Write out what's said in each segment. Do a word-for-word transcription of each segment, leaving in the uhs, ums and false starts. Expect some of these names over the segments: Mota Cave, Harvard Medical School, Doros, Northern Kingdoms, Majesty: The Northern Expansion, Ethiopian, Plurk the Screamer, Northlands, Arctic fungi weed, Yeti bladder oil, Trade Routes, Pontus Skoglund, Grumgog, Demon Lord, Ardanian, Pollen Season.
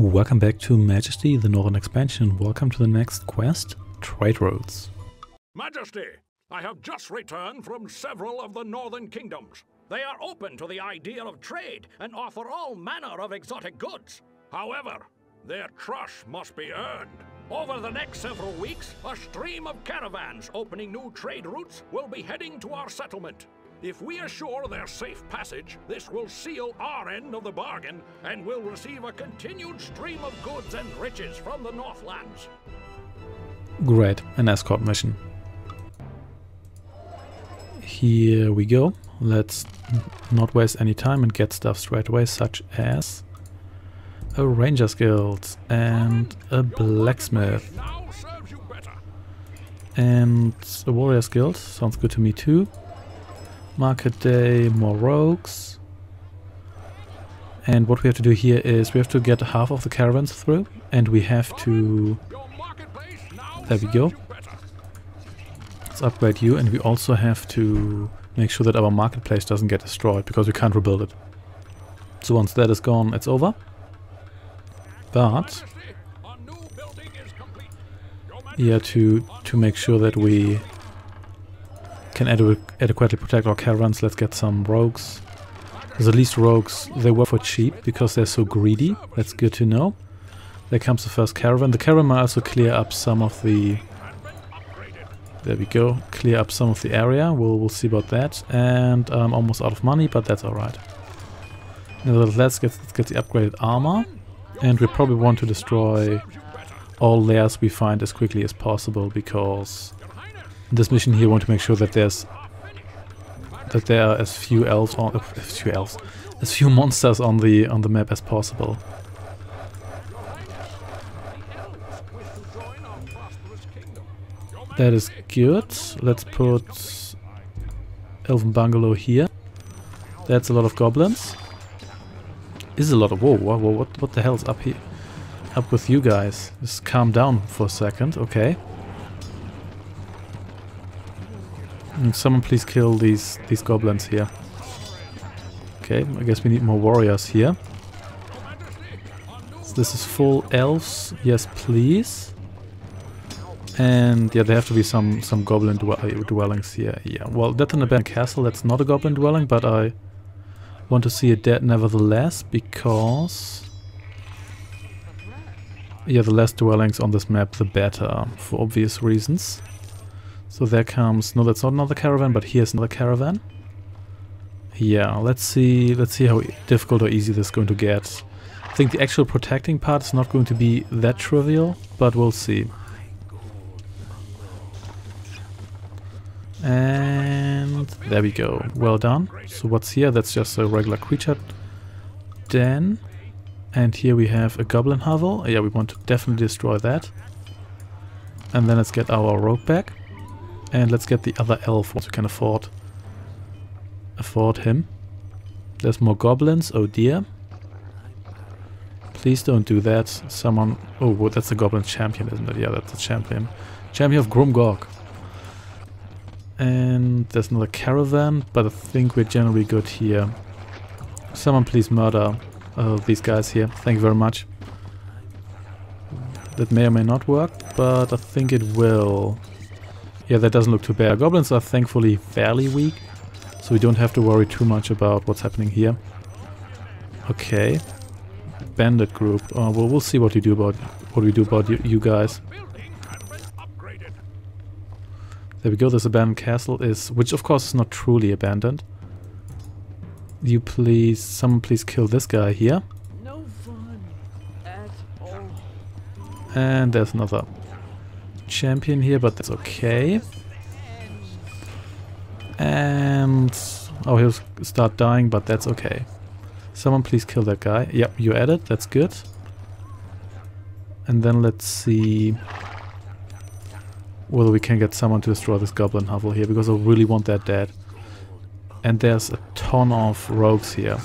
Welcome back to Majesty, the Northern Expansion. Welcome to the next quest, Trade Routes. Majesty, I have just returned from several of the Northern Kingdoms. They are open to the idea of trade and offer all manner of exotic goods. However, their trust must be earned. Over the next several weeks, a stream of caravans opening new trade routes will be heading to our settlement. If we assure their safe passage, this will seal our end of the bargain and we'll receive a continued stream of goods and riches from the Northlands. Great, an escort mission. Here we go. Let's not waste any time and get stuff straight away, such as a ranger's guild and a blacksmith and a warrior's guild. Sounds good to me too. Market day, more rogues. And what we have to do here is we have to get half of the caravans through, and we have to... There we go. Let's upgrade you, and we also have to make sure that our marketplace doesn't get destroyed, because we can't rebuild it. So once that is gone, it's over. But... yeah, to, to make sure that we... can adequ adequately protect our caravans. Let's get some rogues. Because at least rogues, they work for cheap because they're so greedy. That's good to know. There comes the first caravan. The caravan might also clear up some of the... There we go. Clear up some of the area. We'll, we'll see about that. And I'm almost out of money, but that's alright. Nevertheless, let's get, let's get the upgraded armor. And we probably want to destroy all layers we find as quickly as possible, because... this mission here, we want to make sure that there's that there are as few elves on uh, as few elves, as few monsters on the on the map as possible. That is good. Let's put Elven Bungalow here. That's a lot of goblins. Is a lot of whoa, whoa, whoa, what what the hell's up here? Up with you guys? Just calm down for a second, okay? Someone please kill these these goblins here. Okay, I guess we need more warriors here. So this is full elves, yes please. And yeah, there have to be some some goblin dwe dwellings here. Yeah, well, that's an abandoned castle. That's not a goblin dwelling, but I want to see it dead nevertheless, because yeah, the less dwellings on this map, the better, for obvious reasons. So there comes, no, that's not another caravan, but here's another caravan. Yeah, let's see, let's see how difficult or easy this is going to get. I think the actual protecting part is not going to be that trivial, but we'll see. And there we go, well done. So what's here? That's just a regular creature den. And here we have a goblin hovel. Yeah, we want to definitely destroy that. And then let's get our rogue back. And let's get the other elf once we can afford afford him. There's more goblins, oh dear. Please don't do that. Someone... oh, well, that's the goblin champion, isn't it? Yeah, that's the champion. Champion of Grumgog. And there's another caravan, but I think we're generally good here. Someone please murder uh, these guys here. Thank you very much. That may or may not work, but I think it will. Yeah, that doesn't look too bad. Goblins are thankfully fairly weak, so we don't have to worry too much about what's happening here. Okay, bandit group. Oh, well, we'll see what we do about what we do about you, you guys. There we go. This abandoned castle is, which of course is not truly abandoned. You please, someone please kill this guy here. No fun at all. And there's another champion here, but that's okay. And oh, he'll start dying, but that's okay. Someone please kill that guy. Yep, you at it, that's good. And then let's see whether we can get someone to destroy this goblin hovel here, because I really want that dead. And there's a ton of rogues here.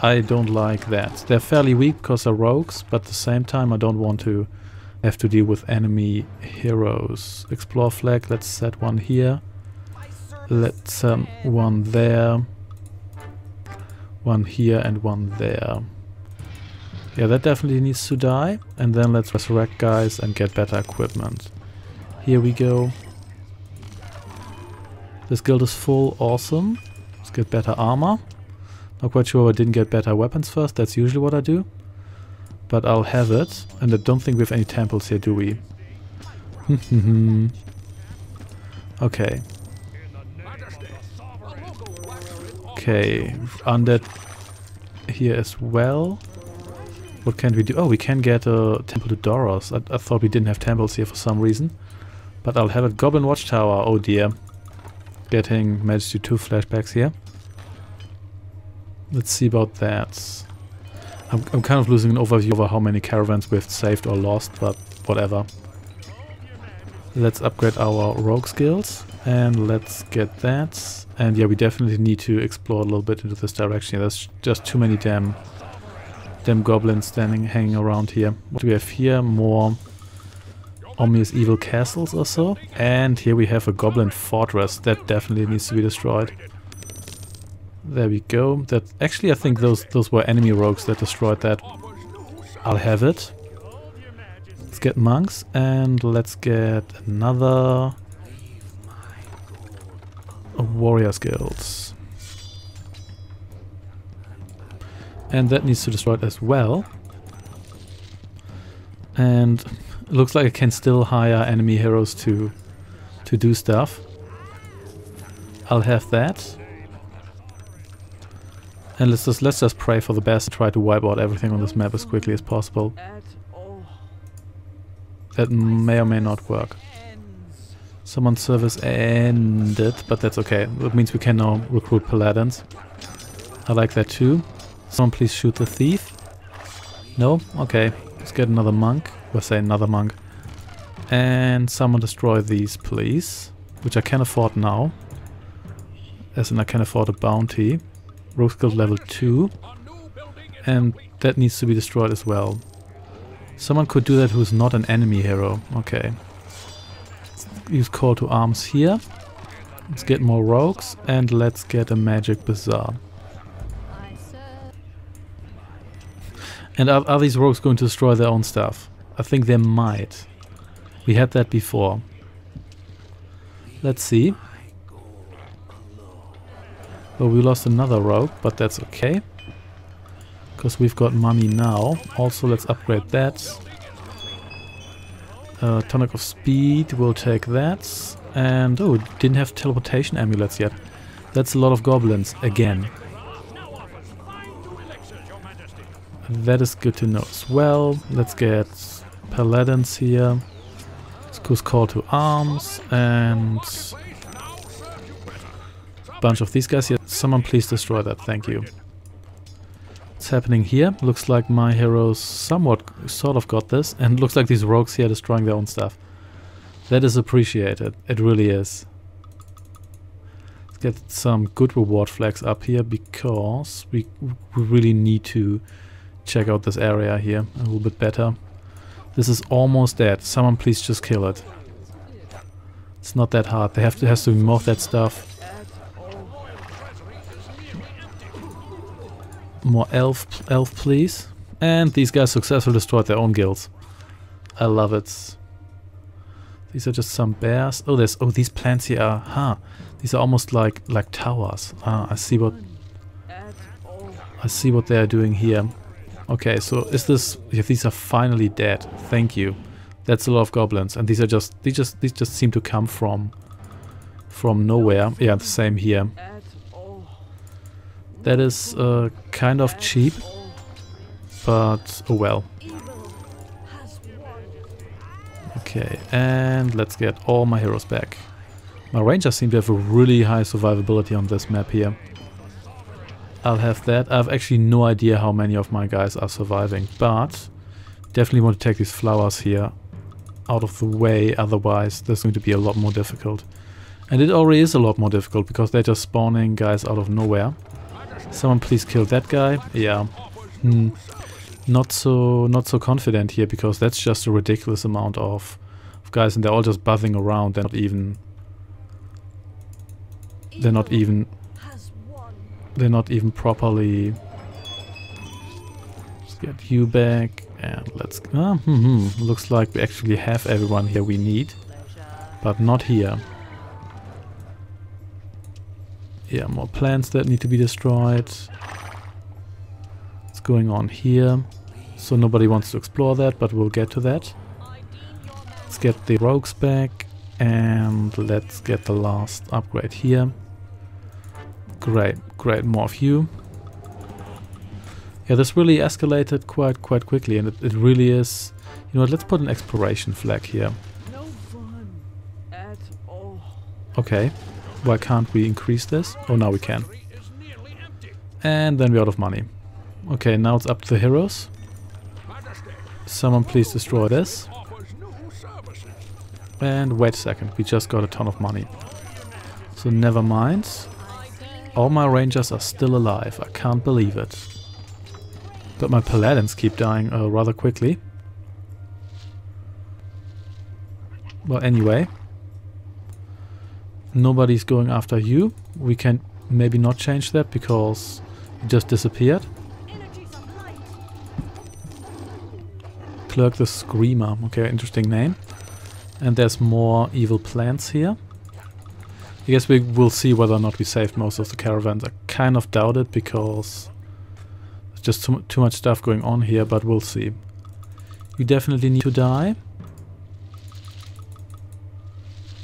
I don't like that. They're fairly weak because they're rogues, but at the same time I don't want to have to deal with enemy heroes. Explore flag, let's set one here. Let's set um, one there. One here and one there. Yeah, that definitely needs to die. And then let's resurrect guys and get better equipment. Here we go. This guild is full. Awesome. Let's get better armor. Not quite sure why I didn't get better weapons first. That's usually what I do. But I'll have it. And I don't think we have any temples here, do we? Okay. Okay. Undead here as well. What can we do? Oh, we can get a temple to Doros. I, I thought we didn't have temples here for some reason. But I'll have it. Goblin Watchtower. Oh dear. Getting Majesty two flashbacks here. Let's see about that. I'm, I'm kind of losing an overview over how many caravans we've saved or lost, but whatever. Let's upgrade our rogue skills. And let's get that. And yeah, we definitely need to explore a little bit into this direction. Yeah, there's just too many damn... Damn goblins standing, hanging around here. What do we have here? More Omnius Evil castles or so. And here we have a goblin fortress. That definitely needs to be destroyed. There we go. That actually, I think those those were enemy rogues that destroyed that. I'll have it. Let's get monks. And let's get another... Warriors guilds. And that needs to destroy it as well. And it looks like I can still hire enemy heroes to to do stuff. I'll have that. And let's just let's just pray for the best, try to wipe out everything on this map as quickly as possible. That may or may not work. Someone's service ended, but that's okay. That means we can now recruit paladins. I like that too. Someone please shoot the thief. No? Okay. Let's get another monk. We'll say another monk. And someone destroy these, please. Which I can afford now. As in I can afford a bounty. Rogue skill level two. And that needs to be destroyed as well. Someone could do that who's not an enemy hero. Okay. Let's use call to arms here. Let's get more rogues. And let's get a magic bazaar. And are, are these rogues going to destroy their own stuff? I think they might. We had that before. Let's see. Well, we lost another rogue, but that's okay. Because we've got money now. Also, let's upgrade that. Uh, tonic of speed, we'll take that. And, oh, didn't have teleportation amulets yet. That's a lot of goblins, again. That is good to know as well. Let's get paladins here. Let's go call to arms and a bunch of these guys here. Someone please destroy that, thank you. What's happening here? Looks like my heroes somewhat sort of got this, and looks like these rogues here are destroying their own stuff. That is appreciated, it really is. Let's get some good reward flags up here because we, we really need to check out this area here a little bit better. This is almost dead. Someone please just kill it. It's not that hard. They have to has to remove that stuff. More elf, elf please. And these guys successfully destroyed their own guilds. I love it. These are just some bears. Oh, there's oh these plants here are huh. These are almost like like towers. Ah, I see what I see what they are doing here. Okay, so is this? If these are finally dead, thank you. That's a lot of goblins, and these are just these just these just seem to come from from nowhere. Yeah, the same here. That is uh, kind of cheap, but oh well. Okay, and let's get all my heroes back. My rangers seem to have a really high survivability on this map here. I'll have that. I have actually no idea how many of my guys are surviving, but definitely want to take these flowers here out of the way, otherwise there's going to be a lot more difficult. And it already is a lot more difficult because they're just spawning guys out of nowhere. Someone please kill that guy. Yeah. Hmm. Not so not so confident here because that's just a ridiculous amount of, of guys and they're all just buzzing around. They're not even... They're not even... They're not even properly get you back, and let's... Ah, mm-hmm. Looks like we actually have everyone here we need, but not here. Yeah, more plants that need to be destroyed. What's going on here? So nobody wants to explore that, but we'll get to that. Let's get the rogues back, and let's get the last upgrade here. Great, great, more of you. Yeah, this really escalated quite quite quickly, and it, it really is... You know what, let's put an exploration flag here. No fun at all. Okay, why can't we increase this? Oh, now we can. And then we're out of money. Okay, now it's up to the heroes. Someone please destroy this. And wait a second, we just got a ton of money. So never mind. All my rangers are still alive, I can't believe it. But my paladins keep dying uh, rather quickly. Well, anyway. Nobody's going after you. We can maybe not change that because you just disappeared. Plurk the Screamer. Okay, interesting name. And there's more evil plants here. I guess we will see whether or not we saved most of the caravans. I kind of doubt it because... just too, too much stuff going on here, but we'll see. You definitely need to die.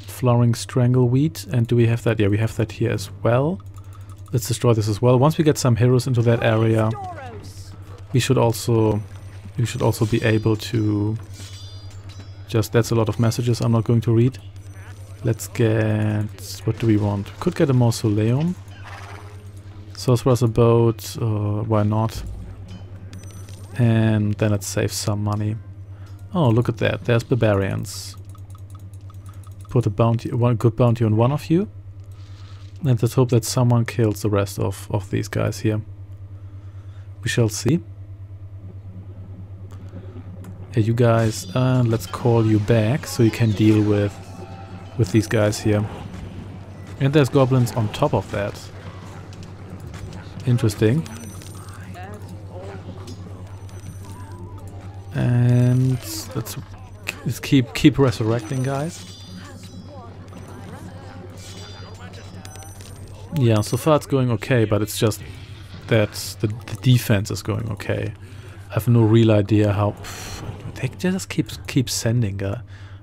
Flowering strangleweed, and do we have that? Yeah, we have that here as well. Let's destroy this as well. Once we get some heroes into that area, we should also we should also be able to just... that's a lot of messages I'm not going to read. Let's get... what do we want? Could get a mausoleum. Sorcerer's Abode, uh, why not? And then it saves some money. Oh, look at that, there's barbarians. Put a bounty, one good bounty on one of you. And let's hope that someone kills the rest of, of these guys here. We shall see. Hey, you guys, uh, let's call you back so you can deal with, with these guys here. And there's goblins on top of that. Interesting. And let's, let's keep keep resurrecting guys. Yeah, so far it's going okay, but it's just that the, the defense is going okay. I have no real idea how... Pff, they just keep keep sending uh,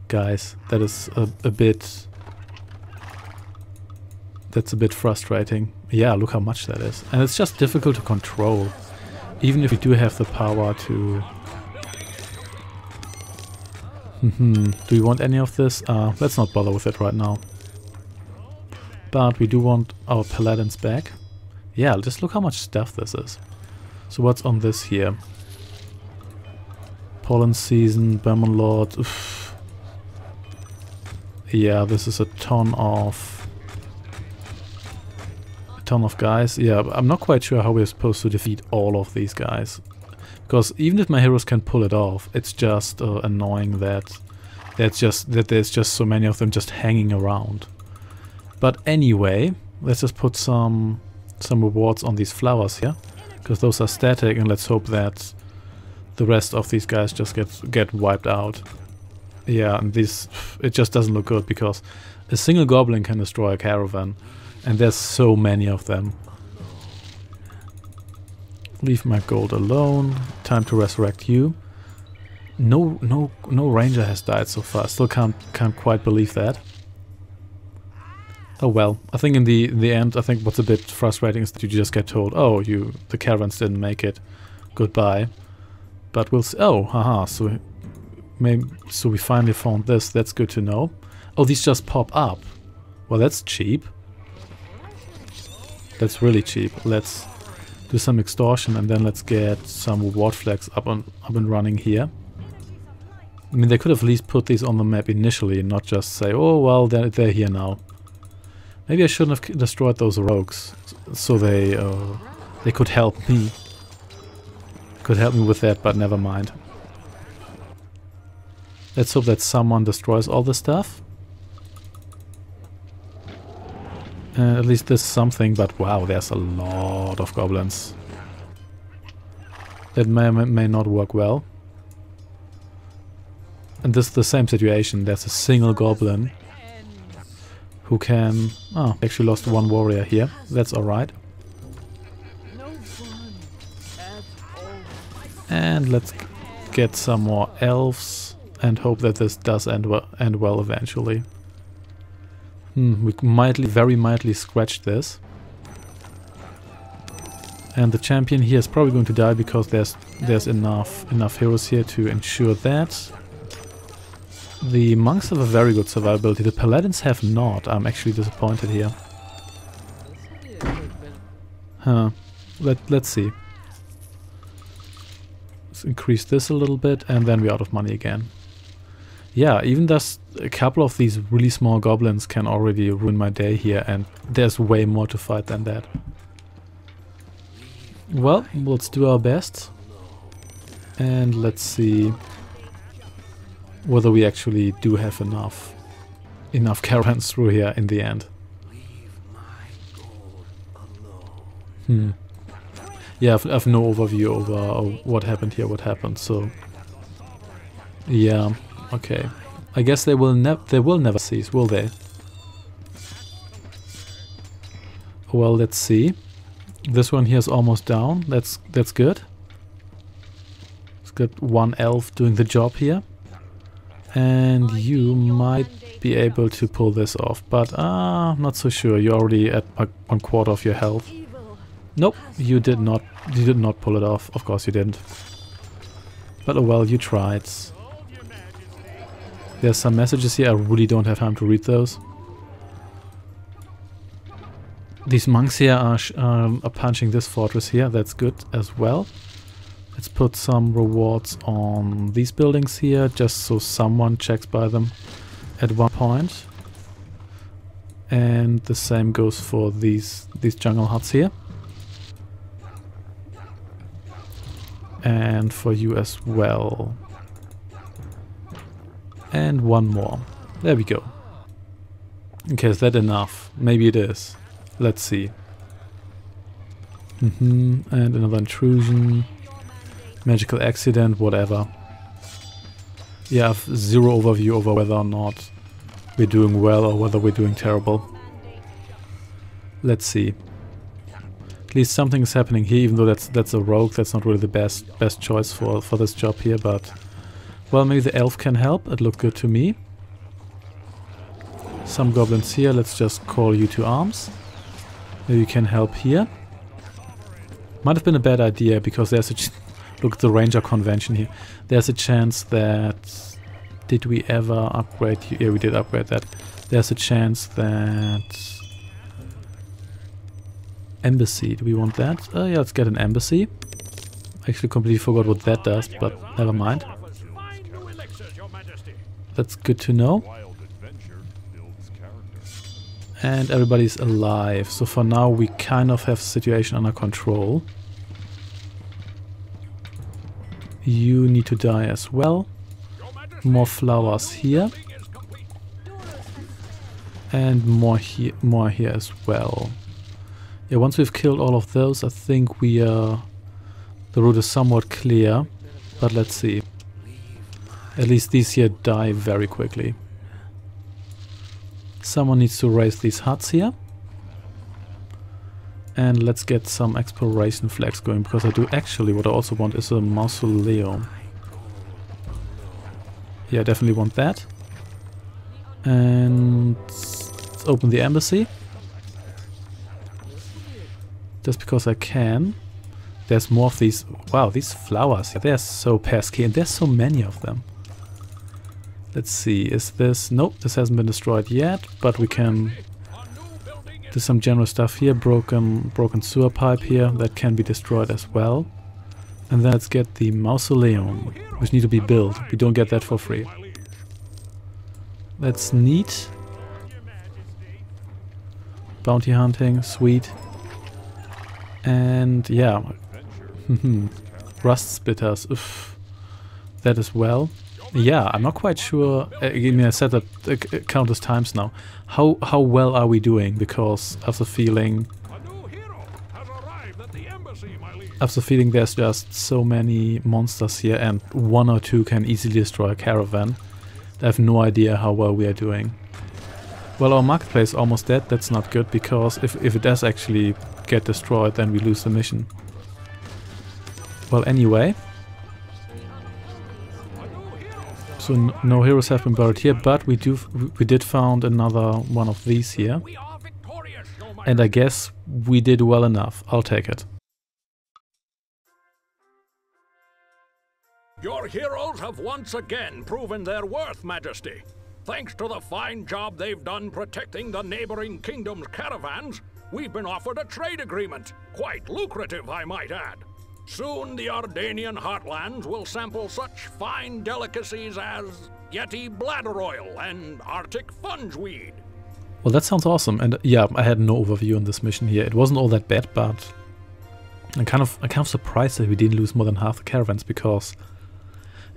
guys. That is a, a bit... that's a bit frustrating. Yeah, look how much that is. And it's just difficult to control. Even if we do have the power to... Mm-hmm. Do we want any of this? Uh, let's not bother with it right now. But we do want our paladins back. Yeah, just look how much stuff this is. So what's on this here? Pollen Season, Demon Lord. Oof. Yeah, this is a ton of... ton of guys. Yeah, I'm not quite sure how we're supposed to defeat all of these guys. Because even if my heroes can pull it off, it's just uh, annoying that that's just that there's just so many of them just hanging around. But anyway, let's just put some some rewards on these flowers here, because those are static, and let's hope that the rest of these guys just get get wiped out. Yeah, and this, it just doesn't look good because a single goblin can destroy a caravan. And there's so many of them. Leave my gold alone. Time to resurrect you. No, no, no ranger has died so far. Still can't, can't quite believe that. Oh well. I think in the in the end, I think what's a bit frustrating is that you just get told, oh, you the caravans didn't make it. Goodbye. But we'll see. Oh, haha. So, maybe so we finally found this. That's good to know. Oh, these just pop up. Well, that's cheap. That's really cheap. Let's do some extortion and then let's get some reward flags up, on, up and running here. I mean, they could have at least put these on the map initially and not just say, oh, well, they're, they're here now. Maybe I shouldn't have destroyed those rogues so they uh, they could help me. Could help me with that, but never mind. Let's hope that someone destroys all the stuff. Uh, at least there's something, but wow, there's a lot of goblins. That may may not work well. And this is the same situation. There's a single goblin who can... Oh, actually lost one warrior here. That's alright. And let's get some more elves and hope that this does end well, end well eventually. Hmm, we mildly, very mildly scratched this. And the champion here is probably going to die because there's there's enough enough heroes here to ensure that. The monks have a very good survivability. The paladins have not. I'm actually disappointed here. Huh. Let let's see. Let's increase this a little bit, and then we're out of money again. Yeah, even just a couple of these really small goblins can already ruin my day here, and there's way more to fight than that. Well, let's do our best, and let's see whether we actually do have enough enough caravans through here in the end. Hmm. Yeah, I've, I've no overview over uh, what happened here, what happened. So, yeah, okay. I guess they will never they will never cease, will they? Well, let's see. This one here is almost down. That's that's good. It's got one elf doing the job here. And you might be able to pull this off, but ah, uh, not so sure. You're already at uh, one quarter of your health. Nope, you did not. You did not pull it off. Of course you didn't. But oh well, you tried. There's some messages here. I really don't have time to read those. These monks here are, sh um, are punching this fortress here. That's good as well. Let's put some rewards on these buildings here, just so someone checks by them at one point. And the same goes for these these jungle huts here. And for you as well. And one more. There we go. Okay, is that enough? Maybe it is. Let's see. Mm-hmm. And another intrusion. Magical accident, whatever. Yeah, I have zero overview over whether or not we're doing well or whether we're doing terrible. Let's see. At least something is happening here, even though that's that's a rogue. That's not really the best best choice for, for this job here, but... Well, maybe the elf can help. It looked good to me. Some goblins here. Let's just call you to arms. Maybe you can help here. Might have been a bad idea because there's a... Ch Look at the ranger convention here. There's a chance that... Did we ever upgrade you? Yeah, we did upgrade that. There's a chance that... Embassy. Do we want that? Oh yeah, let's get an embassy. I actually completely forgot what that does, but never mind. That's good to know. And everybody's alive, so for now we kind of have the situation under control. You need to die as well. More flowers here. And more here, more here as well. Yeah, once we've killed all of those, I think we are... Uh, the route is somewhat clear, but let's see. At least these here die very quickly. Someone needs to raise these huts here. And let's get some exploration flags going, because I do actually, what I also want is a mausoleum. Yeah, I definitely want that. And let's open the embassy. Just because I can. There's more of these. Wow, these flowers. They're so pesky, and there's so many of them. Let's see, is this... Nope, this hasn't been destroyed yet, but we can... There's some general stuff here, broken broken sewer pipe here, that can be destroyed as well. And then let's get the mausoleum, which need to be built. We don't get that for free. That's neat. Bounty hunting, sweet. And yeah, rust spitters, oof. That as well. Yeah, I'm not quite sure. I mean, I said that uh, countless times now. How how well are we doing? Because I have the feeling. A new hero has arrived at the embassy, my liege. I have the feeling there's just so many monsters here and one or two can easily destroy a caravan. I have no idea how well we are doing. Well, our marketplace is almost dead. That's not good, because if, if it does actually get destroyed, then we lose the mission. Well, anyway. So n no heroes have been buried here, but we do we did found another one of these here. And I guess we did well enough. I'll take it. Your heroes have once again proven their worth, Majesty. Thanks to the fine job they've done protecting the neighboring kingdom's caravans, we've been offered a trade agreement. Quite lucrative, I might add. Soon the Ardanian heartlands will sample such fine delicacies as Yeti bladder oil and Arctic fungi weed. Well, that sounds awesome. And yeah, I had no overview on this mission here. It wasn't all that bad, but I'm kind of, I'm kind of surprised that we didn't lose more than half the caravans, because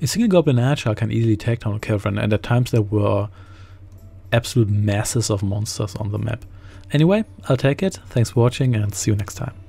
a single goblin archer can easily take down a caravan, and at times there were absolute masses of monsters on the map. Anyway, I'll take it. Thanks for watching, and see you next time.